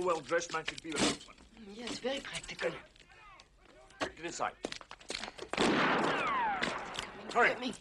a well-dressed man should be a policeman. Yes, very practical. Get inside. Hurry.